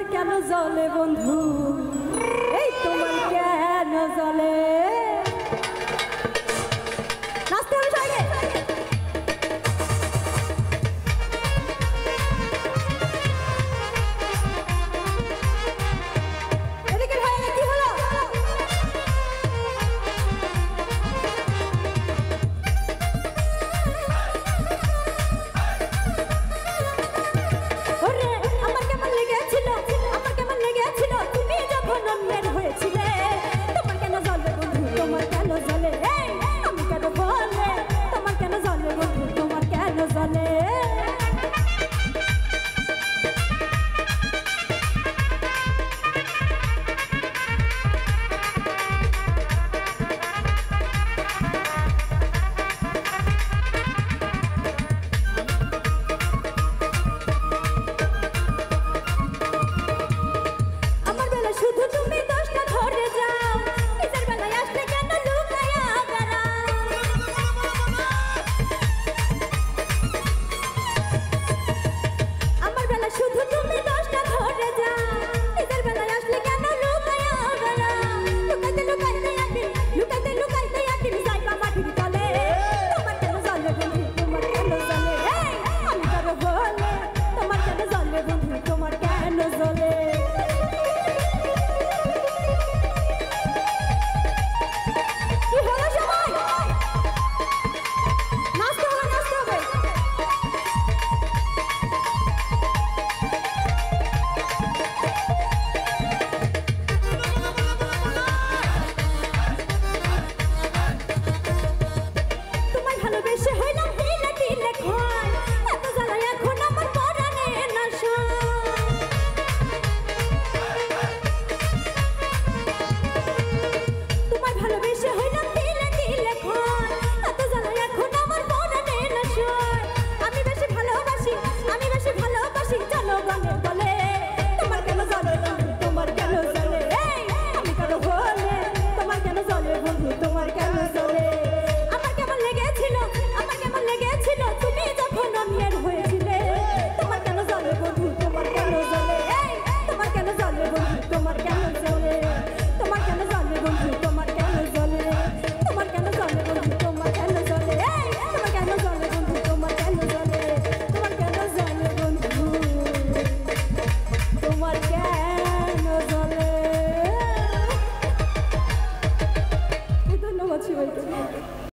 তোমার কেন জ্বলে বন্ধু এই তোমার কেন জ্বলে নাচতে হবে সবাইকে এদিকে ভাইয়া কি হলো